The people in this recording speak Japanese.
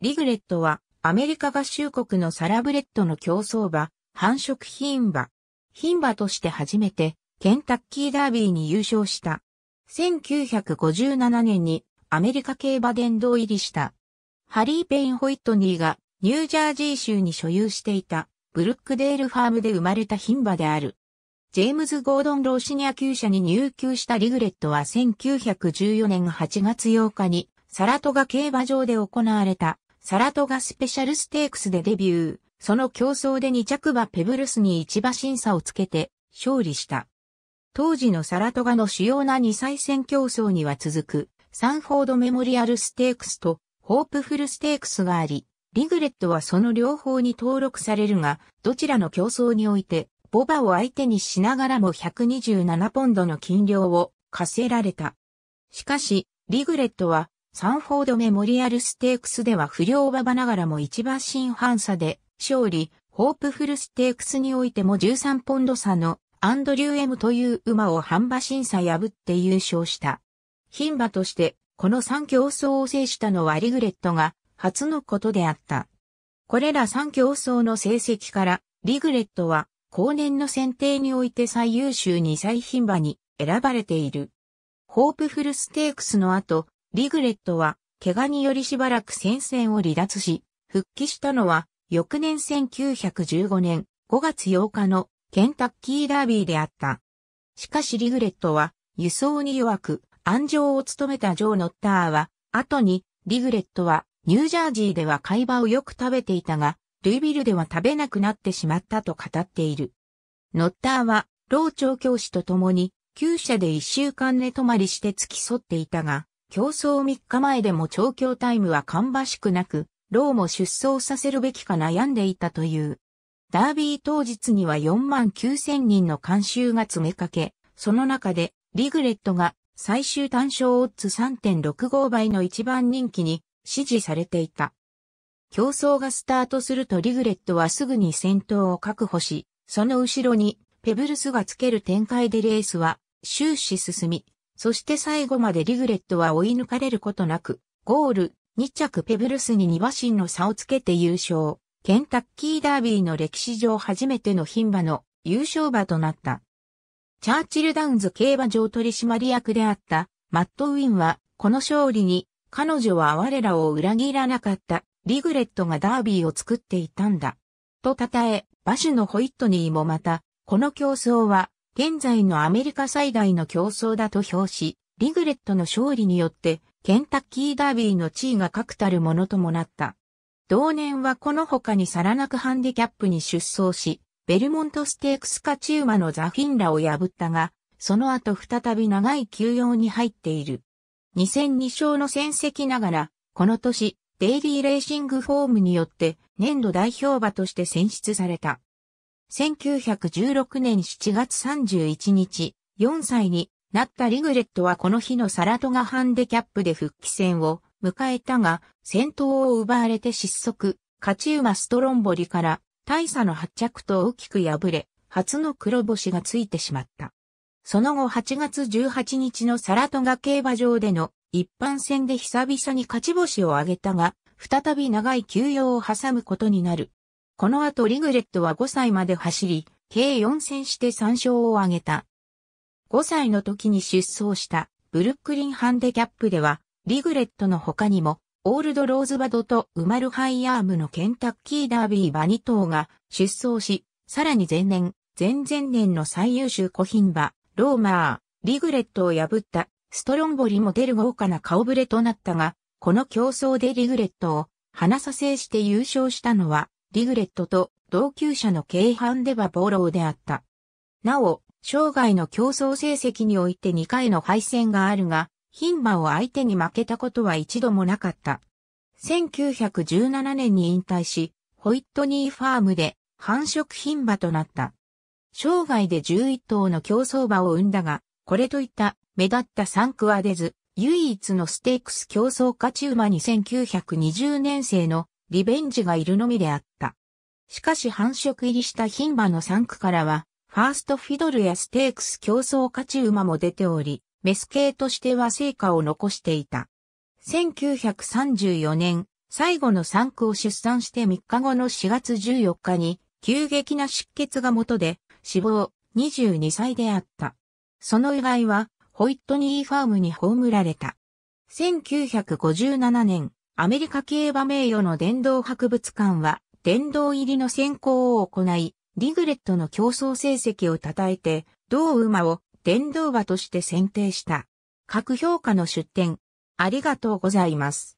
リグレットはアメリカ合衆国のサラブレッドの競走馬、繁殖牝馬。牝馬として初めてケンタッキーダービーに優勝した。1957年にアメリカ競馬殿堂入りした。ハリー・ペイン・ホイットニーがニュージャージー州に所有していたブルックデールファームで生まれた牝馬である。ジェームズ・ゴードン・ローシニア厩舎に入厩したリグレットは1914年8月8日にサラトガ競馬場で行われたサラトガスペシャルステークスでデビュー。その競争で2着馬ペブルスに1馬身差をつけて勝利した。当時のサラトガの主要な2歳戦競争には続くサンフォードメモリアルステークスとホープフルステークスがあり、リグレットはその両方に登録されるが、どちらの競争において、牡馬を相手にしながらも127ポンドの金量を課せられた。しかし、リグレットは、サンフォードメモリアルステークスでは不良馬場ながらも1馬身半差で勝利、ホープフルステークスにおいても13ポンド差のアンドリュー M という馬を半馬身差破って優勝した。牝馬として、この3競争を制したのはリグレットが初のことであった。これら3競争の成績から、リグレットは後年の選定において最優秀2歳牝馬に選ばれている。ホープフルステークスの後、リグレットは怪我によりしばらく戦線を離脱し、復帰したのは翌年1915年5月8日のケンタッキーダービーであった。しかしリグレットは輸送に弱く、鞍上を務めたジョー・ノッターは、後に、リグレットは、ニュージャージーでは海馬をよく食べていたが、ルイビルでは食べなくなってしまったと語っている。ノッターは、老調教師と共に、厩舎で1週間寝泊まりして付き添っていたが、競争3日前でも調教タイムは芳しくなく、ローも出走させるべきか悩んでいたという。ダービー当日には49,000人の観衆が詰めかけ、その中で、リグレットが、最終単勝オッズ 3.65 倍の一番人気に支持されていた。競争がスタートするとリグレットはすぐに先頭を確保し、その後ろにペブルスがつける展開でレースは終始進み、そして最後までリグレットは追い抜かれることなく、ゴール、2着ペブルスに2馬身の差をつけて優勝、ケンタッキーダービーの歴史上初めての牝馬の優勝馬となった。チャーチルダウンズ競馬場取締役であったマット・ウィンはこの勝利に彼女は我らを裏切らなかったリグレットがダービーを作っていたんだと称え、馬主のホイットニーもまたこの競争は現在のアメリカ最大の競争だと評し、リグレットの勝利によってケンタッキーダービーの地位が確たるものともなった。同年はこの他にサラナクハンディキャップに出走し、ベルモントステークス勝ち馬のザ・フィンラを破ったが、その後再び長い休養に入っている。2戦2勝の戦績ながら、この年、デイリーレーシングフォームによって年度代表馬として選出された。1916年7月31日、4歳になったリグレットはこの日のサラトガハンデキャップで復帰戦を迎えたが、先頭を奪われて失速、勝ち馬ストロンボリから、大差の8着と大きく敗れ、初の黒星がついてしまった。その後8月18日のサラトガ競馬場での一般戦で久々に勝ち星を挙げたが、再び長い休養を挟むことになる。この後リグレットは5歳まで走り、計4戦して3勝を挙げた。5歳の時に出走したブルックリンハンデキャップでは、リグレットの他にも、オールドローズバドとウマルハイアームのケンタッキーダービー馬2頭が出走し、さらに前年、前々年の最優秀小牝馬、ローマー、リグレットを破ったストロンボリも出る豪華な顔ぶれとなったが、この競争でリグレットを離さ制して優勝したのは、リグレットと同級者のケイハンデバボローであった。なお、生涯の競争成績において2回の敗戦があるが、牝馬を相手に負けたことは一度もなかった。1917年に引退し、ホイットニーファームで繁殖牝馬となった。生涯で11頭の競走馬を生んだが、これといった目立った産区は出ず、唯一のステークス競争勝ち馬に1920年生のリベンジがいるのみであった。しかし繁殖入りした牝馬の産区からは、ファーストフィドルやステークス競争勝ち馬も出ており、メス系としては成果を残していた。1934年、最後の産婦を出産して3日後の4月14日に、急激な出血が元で、死亡、22歳であった。その遺骸は、ホイットニーファームに葬られた。1957年、アメリカ競馬名誉の殿堂博物館は、殿堂入りの選考を行い、リグレットの競争成績を称えて、同馬を殿堂馬として選定した。各評価の出典、ありがとうございます。